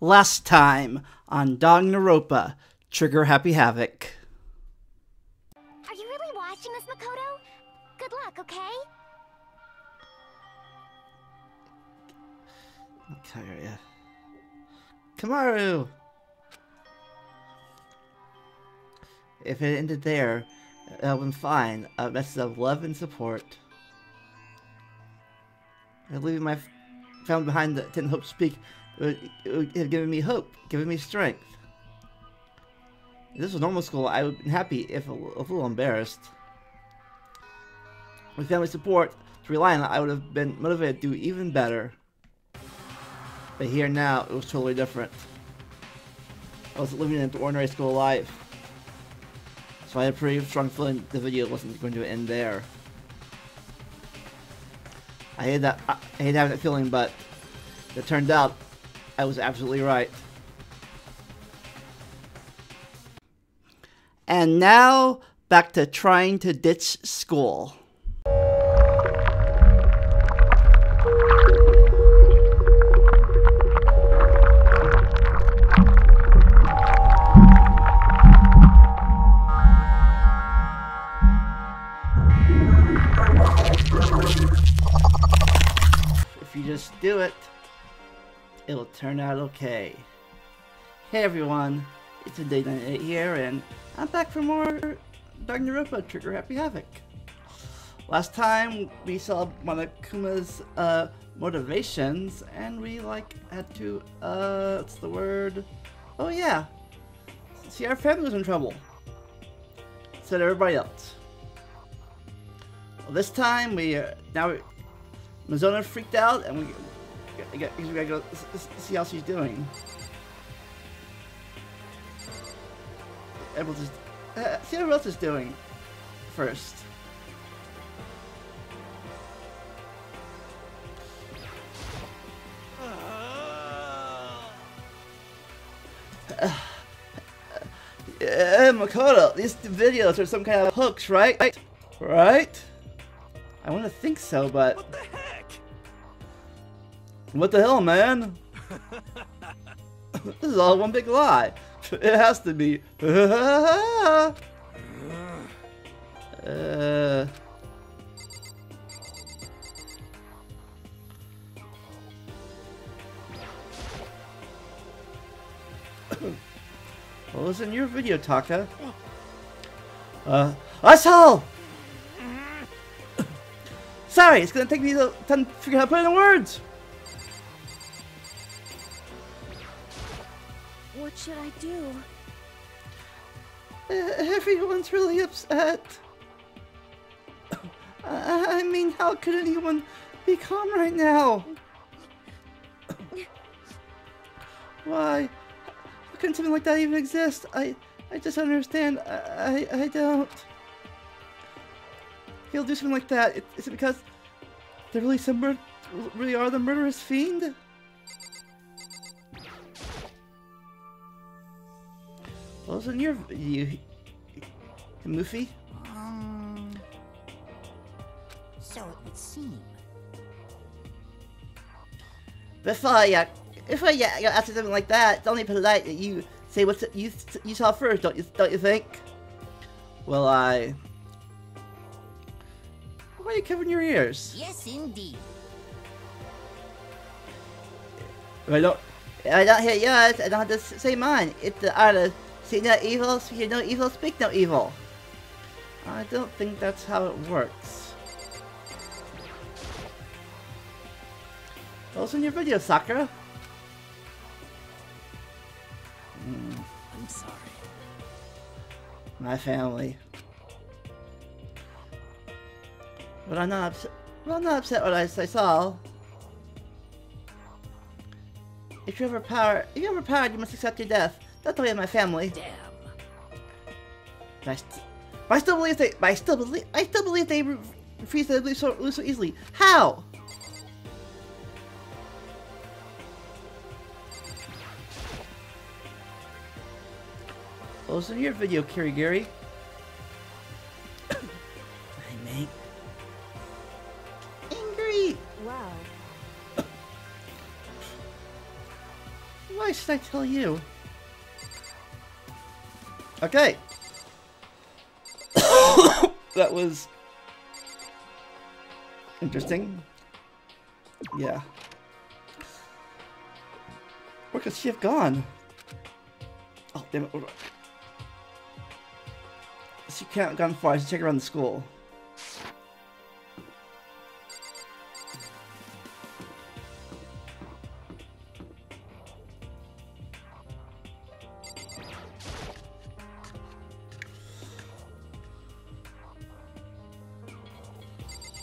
last time on Danganronpa, Trigger Happy Havoc. Are you really watching us, Makoto? Good luck, okay? Okay, yeah. Kamaru! If it ended there, that would have been fine. A message of love and support. I'm leaving my found behind that didn't hope to speak. It would have given me hope, given me strength. If this was normal school, I would have been happy, if a little embarrassed. With family support to rely on, I would have been motivated to do even better. But here now, it was totally different. I was living an ordinary school life. So I had a pretty strong feeling the video wasn't going to end there. I hate having that feeling, but it turned out I was absolutely right. And now, back to trying to ditch school. If you just do it, it'll turn out okay. Hey everyone, it's a Day98 here, and I'm back for more Danganronpa Trigger Happy Havoc. Last time we saw Monokuma's motivations, and we had to what's the word? Oh yeah, see, our family was in trouble. So did everybody else. Well, this time we Maizono freaked out, and we gotta go see how she's doing. Everyone see what else is doing first. Yeah, Makoto, these videos are some kind of hooks, right? Right? I want to think so, but what the heck? What the hell, man? This is all one big lie. It has to be. What was in your video, Taka? Asshole! Sorry, it's gonna take me a time to figure out how to put it in words! What should I do? Everyone's really upset. I mean, how could anyone be calm right now? Why? How can something like that even exist? I just don't understand. I don't. If he'll do something like that, is it because they really are the murderous fiend? What was in your video, Muffy? So it would seem. Before you ask something like that, it's only polite that you say what you saw first, don't you think? Well, why are you covering your ears? Yes, indeed. If I don't hear yours, I don't have to say mine. It's the artist. See no evil, hear no evil, speak no evil. I don't think that's how it works. What was in your video, Sakura? I'm sorry. My family. But I'm not upset what I saw. If you're overpowered, you must accept your death. That's the way of my family. Damn. But I still believe they refuse to lose so easily. How? Listen to your video, Kirigiri. Hey, mate. Angry. Wow. Why should I tell you? Okay. That was interesting. Yeah. Where could she have gone? Oh, damn it. She can't have gone far. I should check around the school.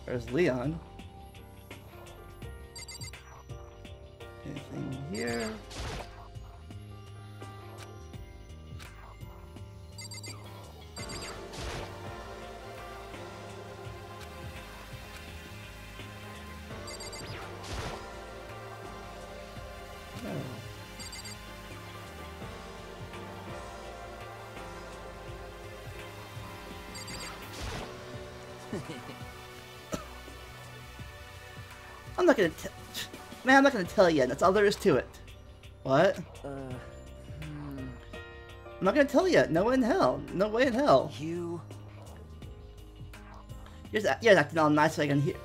There's Leon. Anything here? I'm not gonna tell you. That's all there is to it. What? I'm not gonna tell you. No way in hell. No way in hell. You're acting all nice so I can hear.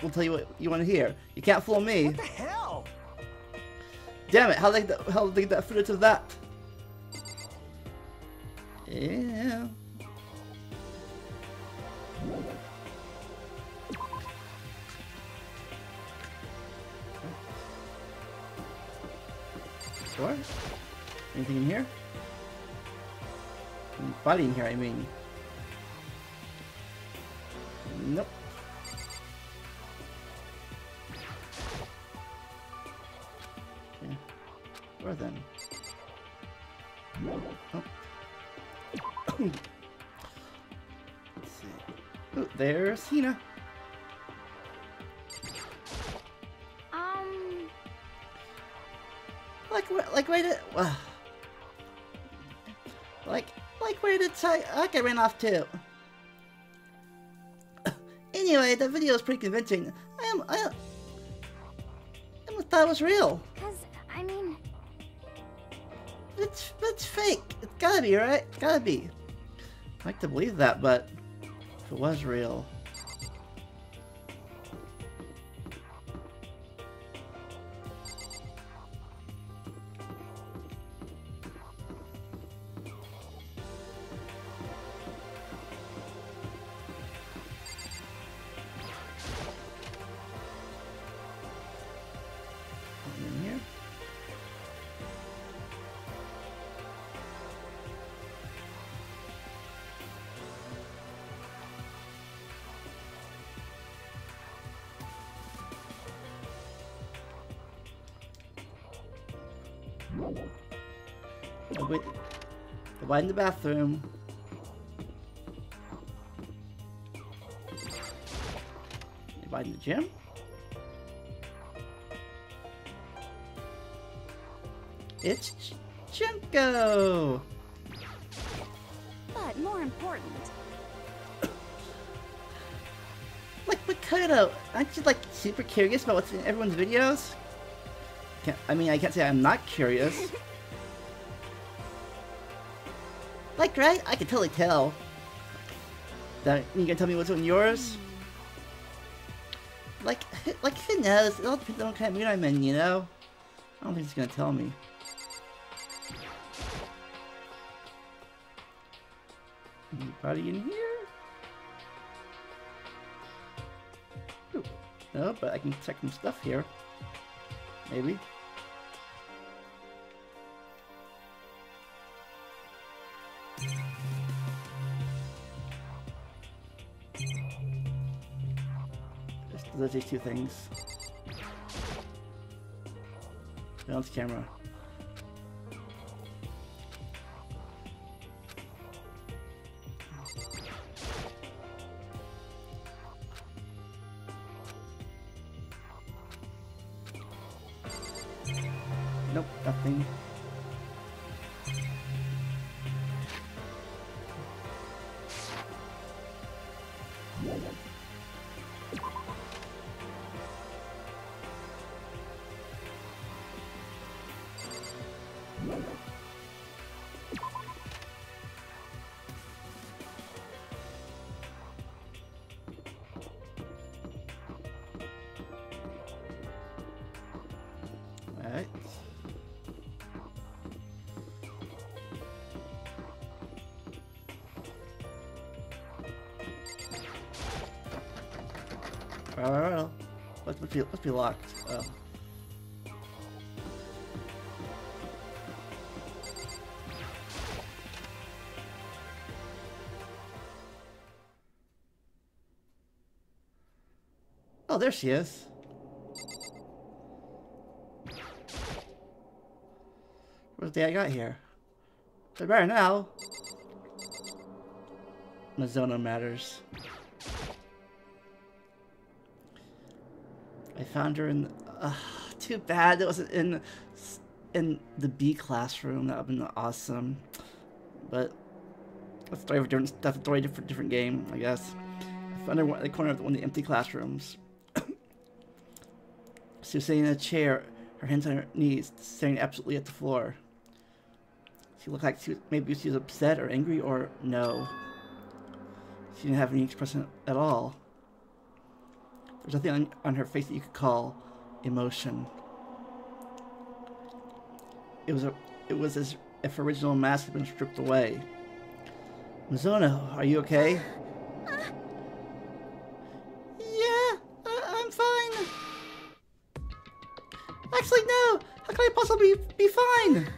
We'll tell you what you want to hear. You can't fool me. What the hell? Damn it! How did they get that footage of that? Yeah. Door? Anything in here? Body in here, I mean. Nope. Okay. Where then? Oh. Let's see. Oh, there's Hina. Where did Sayaka ran off to? Anyway, that video is pretty convincing. I thought it was real. Cause I mean, it's fake. It's gotta be, right? It's gotta be. I like to believe that, but if it was real. Why in the bathroom? Anybody in the gym? It's Junko! But more important. Like Makoto, aren't you like super curious about what's in everyone's videos? I can't say I'm not curious. Like, right? I can totally tell. That you gonna tell me what's on yours? Like who knows? It all depends on what kind of mood I'm in, you know? I don't think it's gonna tell me. Anybody in here? Ooh. No, but I can check some stuff here. Maybe. These two things. Balance camera. Nope, nothing. Alright. Oh, let's be locked. Oh. Oh, there she is. Where's the day I got here? They're better now. Maizono matters. I found her in. Too bad that wasn't in the B classroom. That would've been awesome. But that's a totally different game, I guess. I found her in the corner of one of the empty classrooms. She was sitting in a chair, her hands on her knees, staring absolutely at the floor. She looked like maybe she was upset or angry or no. She didn't have any expression at all. There's nothing on her face that you could call emotion. It was as if her original mask had been stripped away. Maizono, are you okay? Yeah, I'm fine. Actually, no. How could I possibly be fine?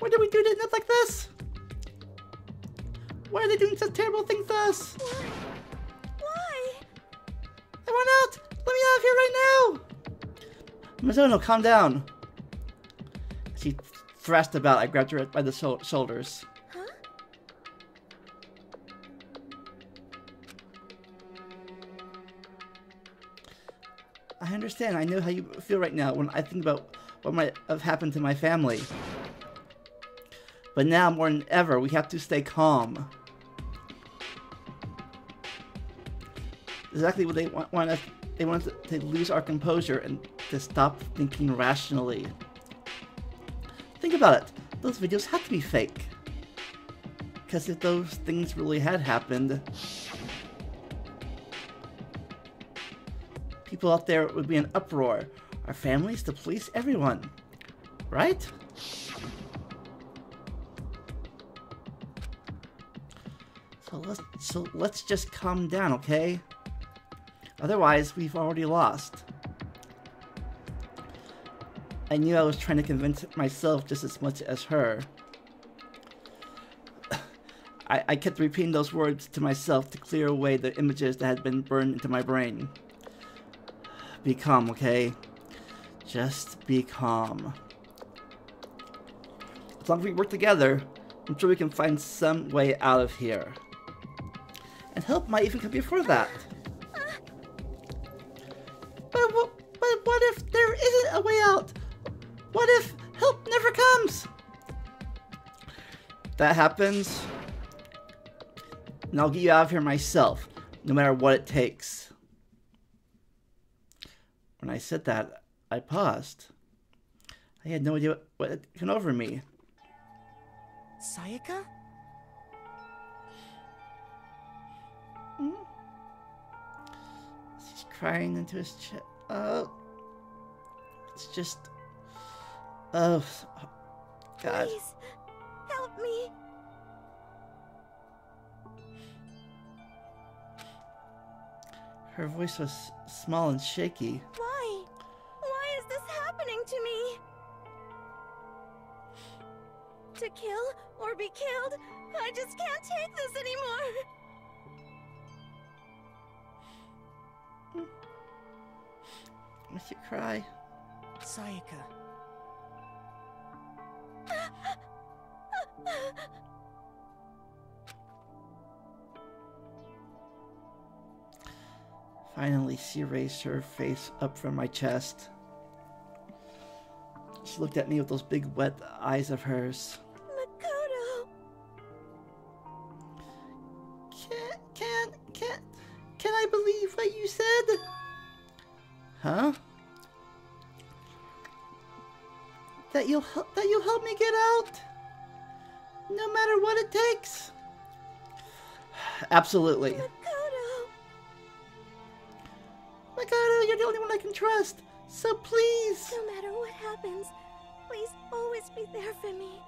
Why did we do that like this? Why are they doing such terrible things to us? Out. Let me out of here right now! Maizono, calm down. She thrashed about. I grabbed her by the shoulders. Huh? I understand. I know how you feel right now when I think about what might have happened to my family. But now, more than ever, we have to stay calm. Exactly what they want us. They want us to lose our composure and to stop thinking rationally. Think about it. Those videos had to be fake. Because if those things really had happened, people out there would be in uproar. Our families, the police, everyone. Right? So let's just calm down, okay? Otherwise, we've already lost. I knew I was trying to convince myself just as much as her. I kept repeating those words to myself to clear away the images that had been burned into my brain. Be calm, okay? Just be calm. As long as we work together, I'm sure we can find some way out of here. And help might even come before that. What if there isn't a way out? What if help never comes? That happens, and I'll get you out of here myself, no matter what it takes. When I said that, I paused. I had no idea what had come over me. Sayaka? Hmm? She's crying into his chest. It's just, oh, God. Please, help me. Her voice was small and shaky. Why? Why is this happening to me? To kill or be killed? I just can't take this anymore. I should cry. Sayaka. Finally, she raised her face up from my chest. She looked at me with those big, wet eyes of hers. Makoto. Can I believe what you said? Huh? That you'll help me get out, no matter what it takes. Absolutely. Makoto, you're the only one I can trust. So please. No matter what happens, please always be there for me.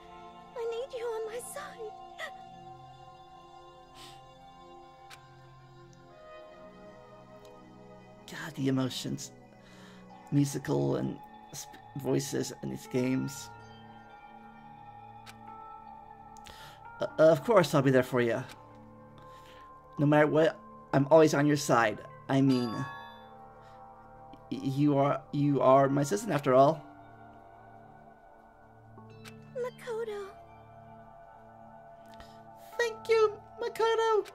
I need you on my side. God, the emotions. Musical and voices in these games. Of course I'll be there for you. No matter what, I'm always on your side. I mean, you are my sister after all. Makoto. Thank you, Makoto.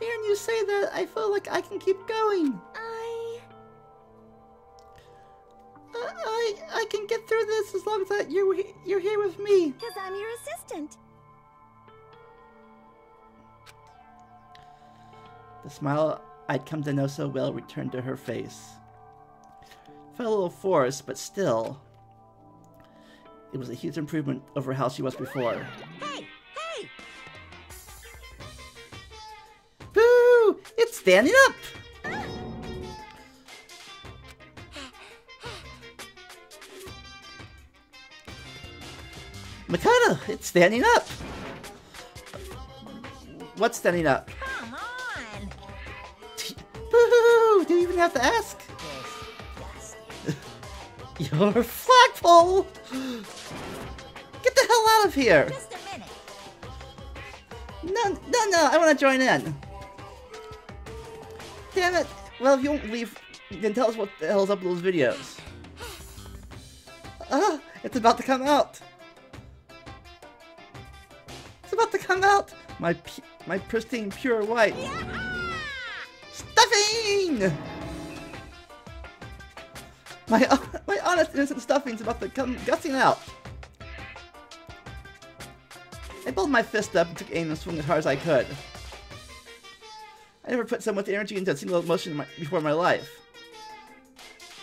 Hearing you say that, I feel like I can keep going. I can get through this as long as you're here with me. Because I'm your assistant. The smile I'd come to know so well returned to her face. Felt a little forced, but still, it was a huge improvement over how she was before. Hey! Hey! Boo! It's standing up! Makoto, it's standing up! What's standing up? Come on! Boo-hoo-hoo! Do you even have to ask? Your flagpole! Get the hell out of here! Just a minute. No, I want to join in. Damn it! Well, if you won't leave, then tell us what the hell's up with those videos. Ah, it's about to come out! My pristine pure white. Yeah! Stuffing! My honest innocent stuffing's about to come gushing out. I pulled my fist up and took aim and swung as hard as I could. I never put so much energy into a single motion before in my life.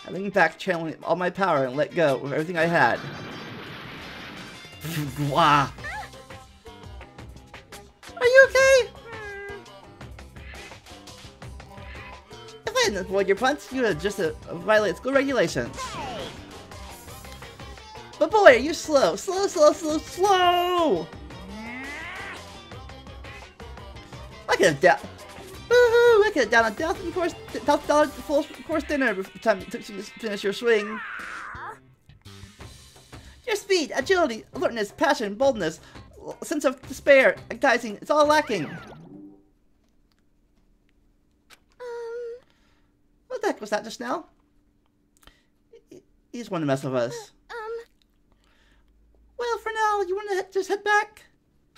I leaned back, channeling all my power and let go of everything I had. Wow. Avoid your punch, you would just violate school regulations. Hey. But boy, are you slow! Slow! I could have down. Woohoo! I could have down a $1,000 full course dinner before the time it took you to finish your swing. Your speed, agility, alertness, passion, boldness, sense of despair, agonizing—it's all lacking. What the heck was that just now? He's one to mess with us. Well, for now, you want to just head back?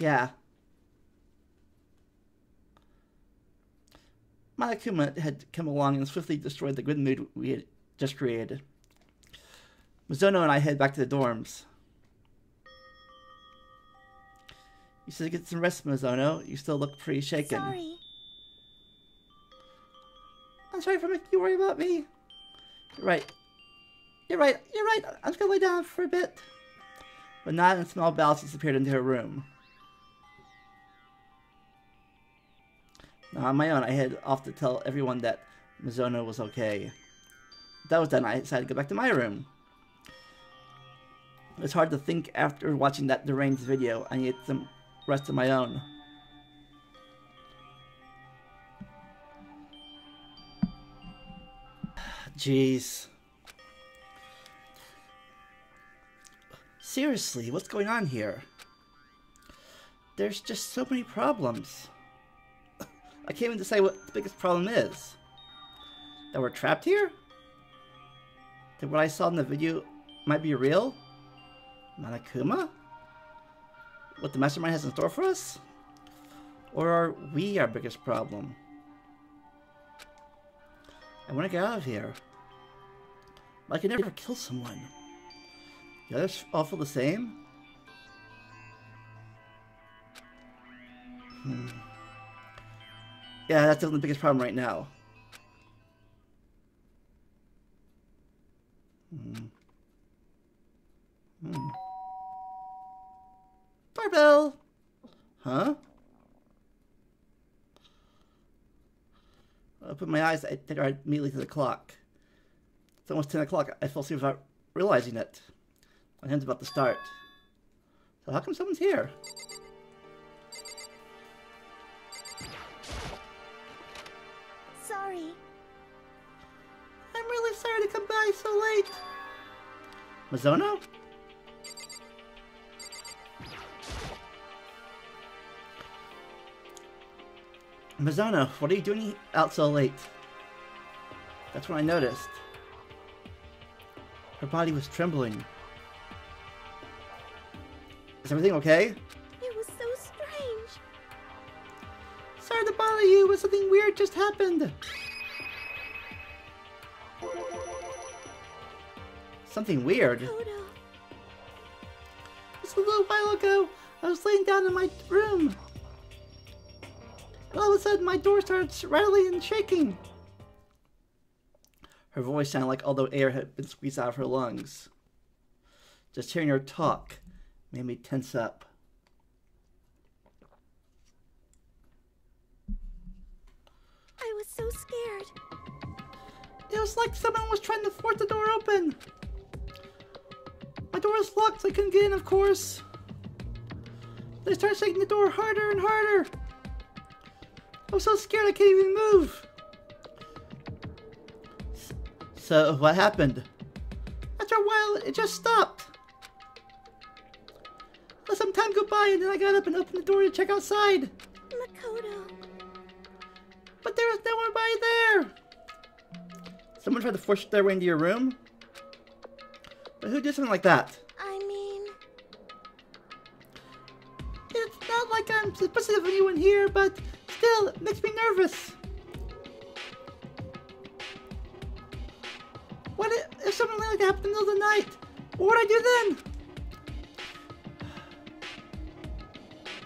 Yeah. Monokuma had come along and swiftly destroyed the good mood we had just created. Maizono and I head back to the dorms. You said get some rest, Maizono. You still look pretty shaken. Sorry. I'm sorry for making you worry about me. You're right. I'm just gonna lay down for a bit. But not in small bowels disappeared into her room. Now on my own, I headed off to tell everyone that Maizono was okay. That was done, I decided to go back to my room. It's hard to think after watching that deranged video. I needed some rest of my own. Jeez. Seriously, what's going on here? There's just so many problems. I can't even decide what the biggest problem is. That we're trapped here? That what I saw in the video might be real? Monokuma? What the mastermind has in store for us? Or are we our biggest problem? I want to get out of here. But I can never kill someone. The others all feel the same? Yeah, that's definitely the biggest problem right now. Doorbell! Huh? I opened my eyes, I immediately to the clock. It's almost 10 o'clock. I fell asleep without realizing it. My hand's about to start. So how come someone's here? Sorry. I'm really sorry to come by so late. Maizono? Maizono, what are you doing out so late? That's when I noticed. Her body was trembling. Is everything okay? It was so strange. Sorry to bother you, but something weird just happened. Something weird? Makoto. Just a little while ago, I was laying down in my room. And all of a sudden, my door starts rattling and shaking. Her voice sounded like although air had been squeezed out of her lungs. Just hearing her talk made me tense up. I was so scared. It was like someone was trying to force the door open. My door was locked, so I couldn't get in, of course. They started shaking the door harder and harder. I was so scared I can't even move. So what happened? After a while, it just stopped. Let some time go by, and then I got up and opened the door to check outside. Makoto. But there was nobody there! Someone tried to force their way into your room? But who did something like that? I mean... It's not like I'm suspicious of anyone here, but still, it makes me nervous. What if something like that happened in the middle of the night? What would I do then?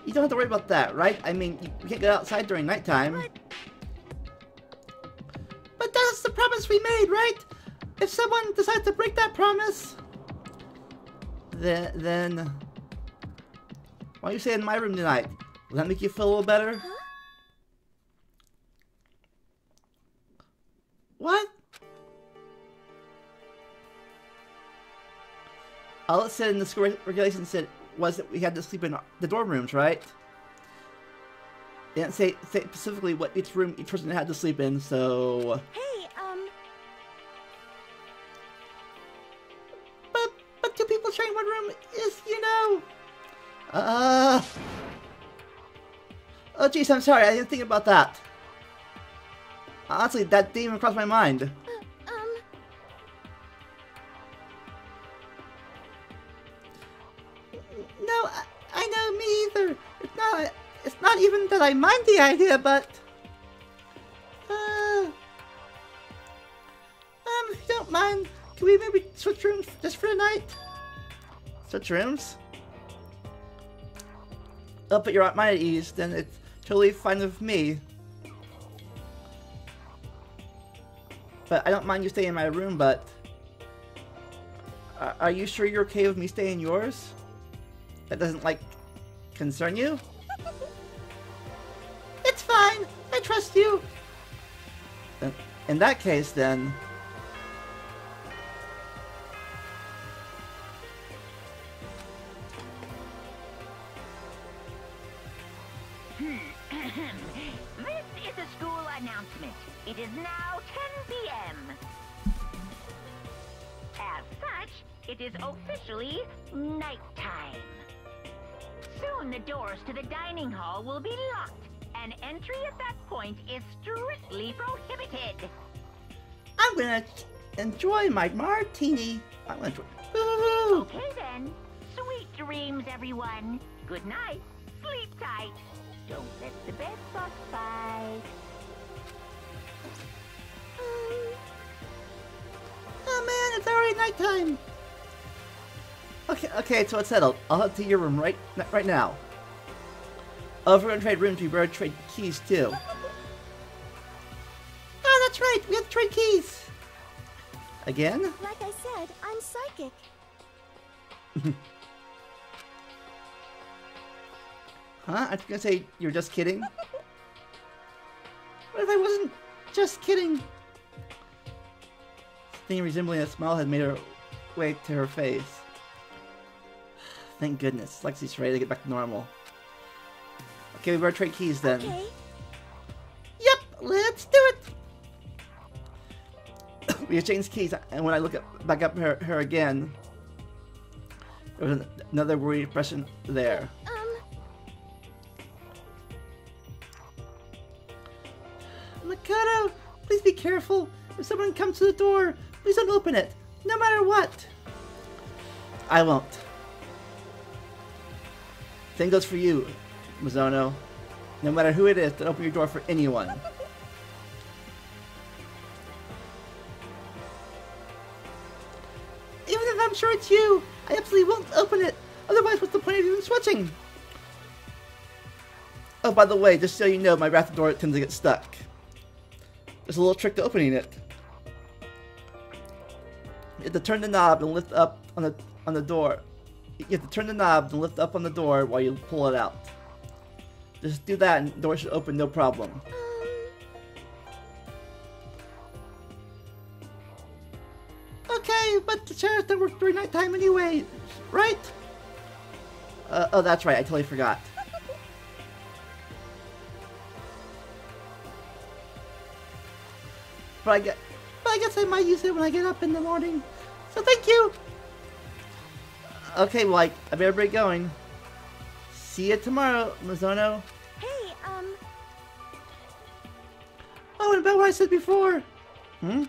You don't have to worry about that, right? I mean, you can't get outside during nighttime. But that's the promise we made, right? If someone decides to break that promise, then why don't you stay in my room tonight? Will that make you feel a little better? Huh? What? All it said in the school regulation said was that we had to sleep in the dorm rooms, right? They didn't say specifically what each room each person had to sleep in, so... Hey, But two people sharing one room is, you know... Oh jeez, I'm sorry, I didn't think about that. Honestly, that didn't even cross my mind. No, I know, me either. It's not even that I mind the idea, but if you don't mind, can we maybe switch rooms just for the night? Switch rooms? Oh, but you're at my ease, then it's totally fine with me. But I don't mind you staying in my room, but are you sure you're okay with me staying in yours? That doesn't, like, concern you? It's fine! I trust you! In that case, then... This is a school announcement. It is now 10 p.m. As such, it is officially nighttime. Soon the doors to the dining hall will be locked, and entry at that point is strictly prohibited. I'm gonna enjoy my martini. I'm gonna enjoy. Ooh. Okay then. Sweet dreams, everyone. Good night. Sleep tight. Don't let the bed bug by. Oh man, it's already nighttime. Okay, so it's settled. I'll head to your room right now. Oh, if we're gonna trade rooms, we better trade keys too. Oh, that's right! We have to trade keys! Again? Like I said, I'm psychic. Huh? I'm gonna say you're just kidding? What if I wasn't just kidding? something resembling a smile had made her way to her face. Thank goodness. Lexi's ready to get back to normal. Okay, we better trade keys then. Okay. Yep, let's do it! We exchanged keys, and when I look back up at her again, there was another worried expression there. Makoto, please be careful. If someone comes to the door, please don't open it, no matter what. I won't. Same goes for you, Maizono. No matter who it is, don't open your door for anyone. Even if I'm sure it's you, I absolutely won't open it. Otherwise, what's the point of even switching? Oh, by the way, just so you know, my raptor door tends to get stuck. There's a little trick to opening it. You have to turn the knob and lift up on the door. You have to turn the knob and lift up on the door while you pull it out. Just do that and the door should open no problem. Okay, but the chairs don't work during nighttime anyway, right? Oh, that's right, I totally forgot. But I guess I might use it when I get up in the morning. So thank you! Okay, well, I better break going. See you tomorrow, Maizono. Hey, Oh, and about what I said before. When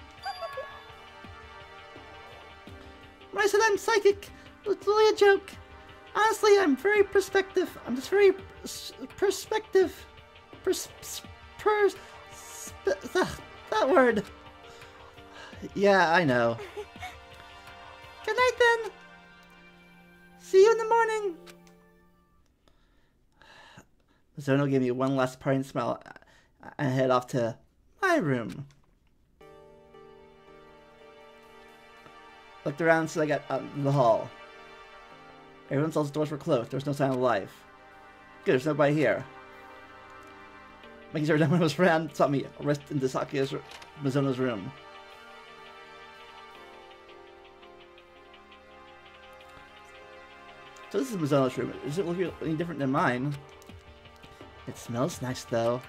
I said I'm psychic, it was really a joke. Honestly, I'm very perspective. I'm just very perspective. That word. Yeah, I know. Good night then. See you in the morning! Maizono gave me one last parting smile and head off to my room. Looked around so I got out in the hall. Everyone else's doors were closed. There was no sign of life. Good, there's nobody here. Making sure everyone was around saw me rest in Maizono's room. So this is Maizono's room. It doesn't look any different than mine. It smells nice though.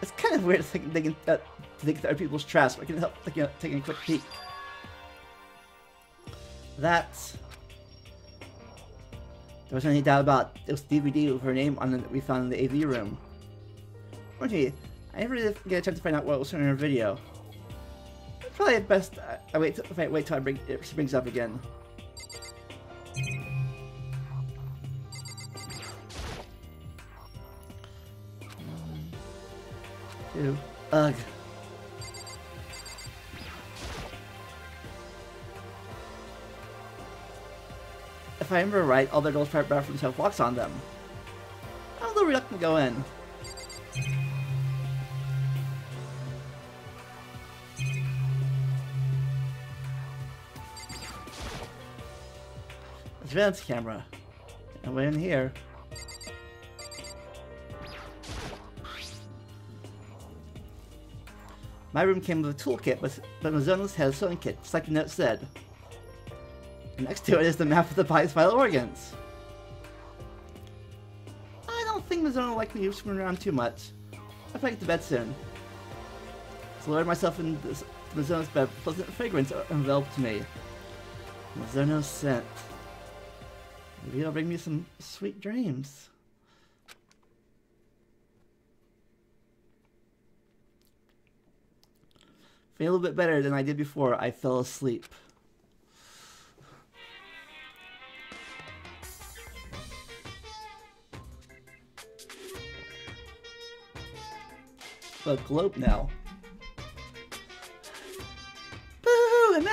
It's kind of weird to think of other people's trash, but I can help taking a quick peek. There wasn't any doubt about it was DVD with her name on it we found in the AV room. Okay, I never really get a chance to find out what was in her video. It's probably best I wait till it springs up again. Ew. Ugh. If I remember right, all their doors fire bathrooms have locks on them. I'm a little reluctant to go in. Advance camera. And we're in here. My room came with a toolkit, but Maizono's had a sewing kit, just like the note said. And next to it is the map of the body's vital organs. I don't think Maizono will likely move around too much. I packed the bed soon. So I lowered myself in Maizono's bed, pleasant fragrance enveloped me. Maizono's scent. Maybe it'll bring me some sweet dreams. Feeling a little bit better than I did before, I fell asleep. A globe now. Boo-hoo!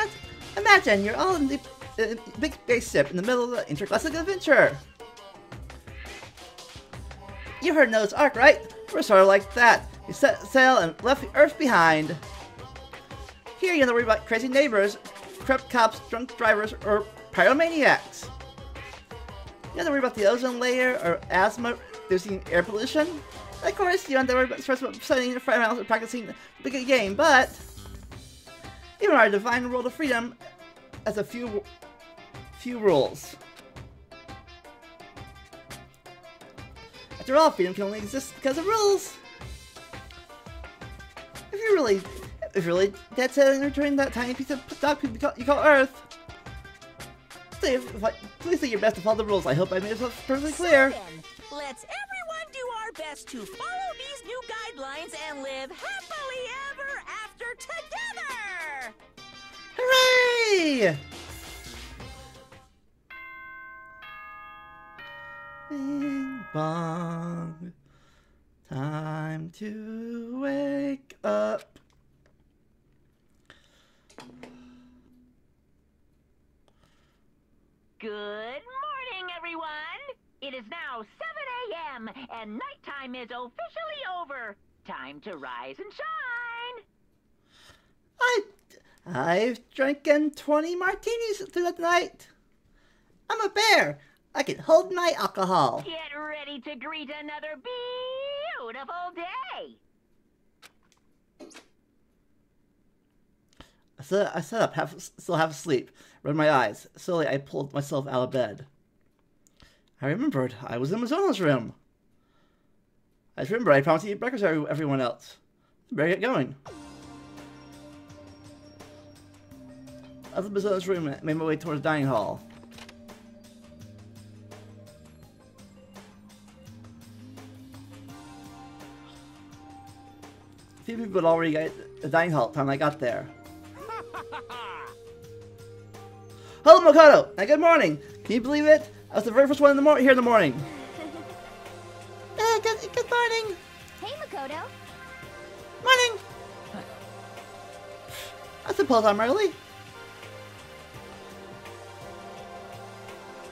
Imagine you're all in the big spaceship in the middle of the intergalactic adventure. You heard Noah's Ark, right? We're sort of like that. You set sail and left the Earth behind. Here you don't worry about crazy neighbors, corrupt cops, drunk drivers, or pyromaniacs. You don't worry about the ozone layer or asthma reducing air pollution. Of course, you don't worry about studying your friends and practicing the big game, but even our divine world of freedom has a few rules. After all, freedom can only exist because of rules. If you're really dead set on returning that tiny piece of dog poop you call Earth, please do your best to follow the rules. I hope I made myself perfectly clear. So then, let's everyone do our best to follow these new guidelines and live happily ever after together! Hooray! Bing bong. Time to wake up. Good morning, everyone! It is now 7 a.m. and nighttime is officially over. Time to rise and shine! I've drinking 20 martinis through the night. I'm a bear. I can hold my alcohol. Get ready to greet another beautiful day! I sat up, still half asleep, rubbed my eyes. Slowly, I pulled myself out of bed. I remembered I was in Maizono's room. I remembered I promised to eat breakfast with everyone else. Better get going. I left Maizono's room and made my way towards the dining hall. A few people had already got the dining hall time I got there. Hello, Makoto, and good morning. Can you believe it? I was the very first one in the here in the morning. Good morning. Hey, Makoto. Morning. I suppose I'm early.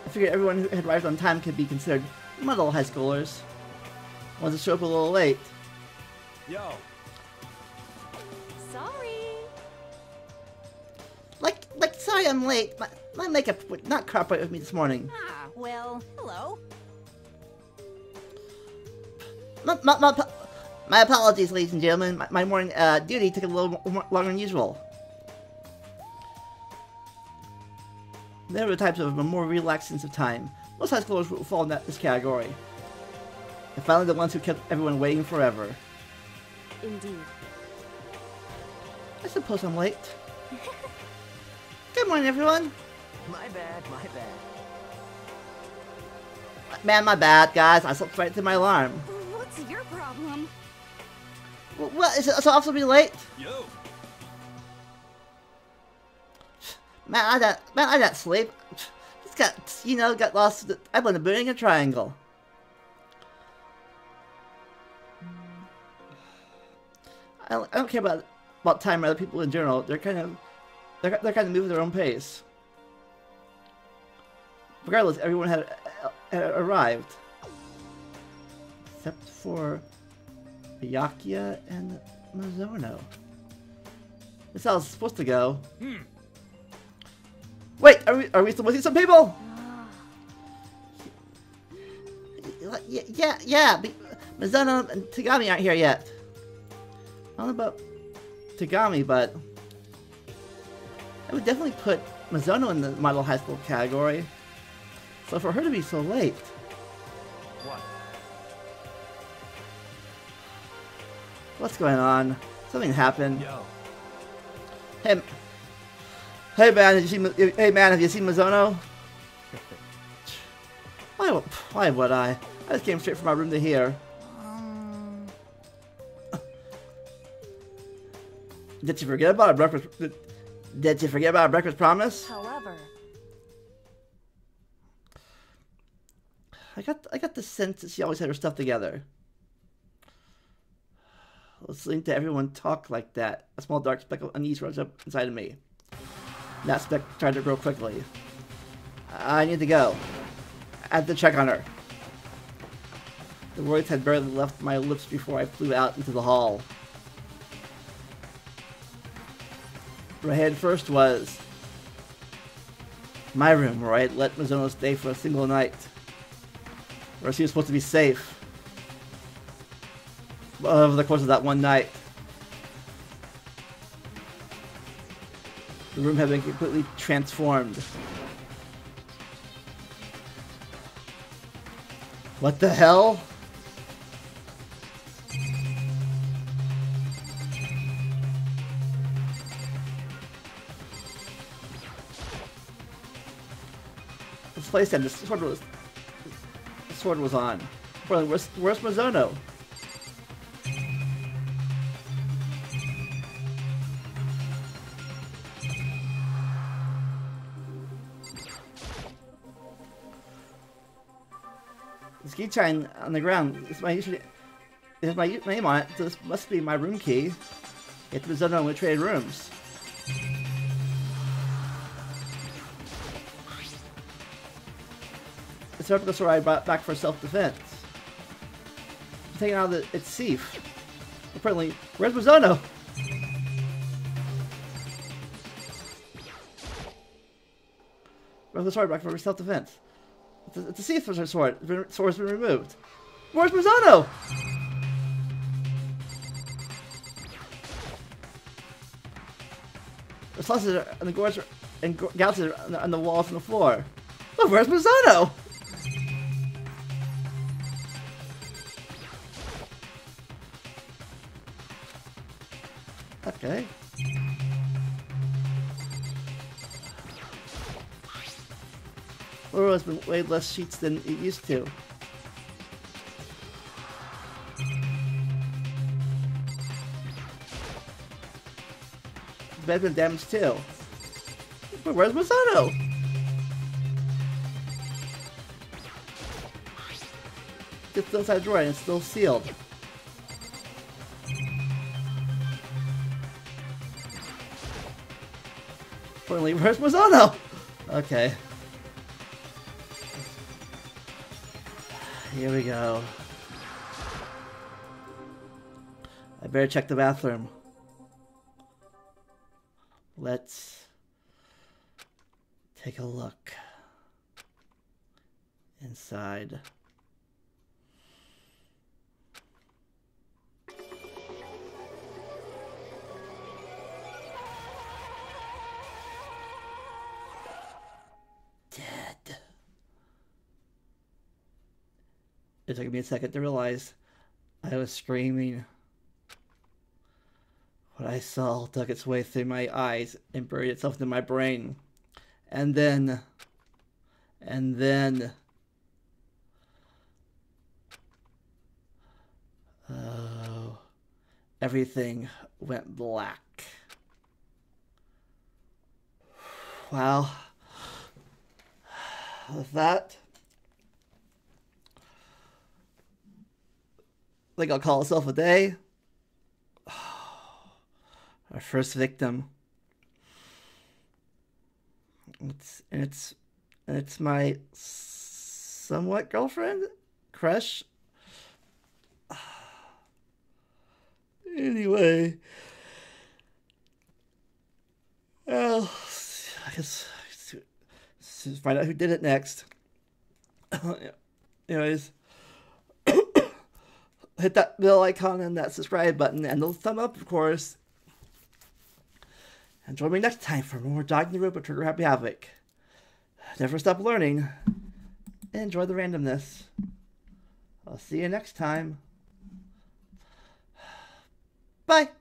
I figured everyone who had arrived on time could be considered muddle high schoolers. I wanted to show up a little late. Yo. Sorry I'm late. My makeup would not cooperate with me this morning. Ah, well, hello. My apologies, ladies and gentlemen. My morning duty took a little longer than usual. There were types of a more relaxed sense of time. Most high schoolers would fall in this category. And finally the ones who kept everyone waiting forever. Indeed. I suppose I'm late. Good morning, everyone. My bad. Man, my bad, guys. I slept right through my alarm. What's your problem? Well, is it so awful to be late? Yo. Man, I didn't sleep. Just got, you know, got lost. I went to building a triangle. I don't care about time or other people in general. They're kind of moving at their own pace. Regardless, everyone had arrived. Except for Byakuya and Maizono. That's how it's supposed to go. Wait, are we still missing some people? Yeah. Maizono and Togami aren't here yet. I don't know about Togami, but I would definitely put Maizono in the model high school category. So for her to be so late. What? What's going on? Something happened. Yo. Hey man, have you seen Maizono? Why would I? I just came straight from my room to here. Did you forget about our breakfast? Did you forget about our breakfast promise? However, I got the sense that she always had her stuff together. Listening to everyone talk like that, a small dark speck of unease rose up inside of me. That speck tried to grow quickly. I need to go. I have to check on her. The words had barely left my lips before I flew out into the hall. Right head first was my room, right? Let Maizono stay for a single night. Or she was supposed to be safe. Over the course of that one night. The room had been completely transformed. What the hell? This place and the sword was on. Where's Maizono? Key chain on the ground. There's my name on it, so this must be my room key. It's the zone we trade rooms. It's a replica sword I brought back for self-defense. I'm taking out its sheath. Apparently, where's Maizono? Replica sword back for self-defense. It's a sea sword. The sword's been removed. Where's Maizono? The slices are on the gorge and gouges on the walls and the floor. But where's Maizono? Okay. Loro has been way less sheets than it used to. The bed's been damaged too. But where's Maizono? It's still inside the drawer and it's still sealed. Finally, where's Maizono? Okay. Here we go. I better check the bathroom. Let's take a look inside. It took me a second to realize I was screaming. What I saw dug its way through my eyes and buried itself in my brain. And then, everything went black. Wow. With that, I think I'll call itself a day. Our first victim. It's my somewhat girlfriend, crush. Anyway, well, I guess find out who did it next. Anyways. Hit that bell icon and that subscribe button and the thumb up, of course. And join me next time for more Danganronpa Trigger Happy Havoc. Never stop learning. Enjoy the randomness. I'll see you next time. Bye.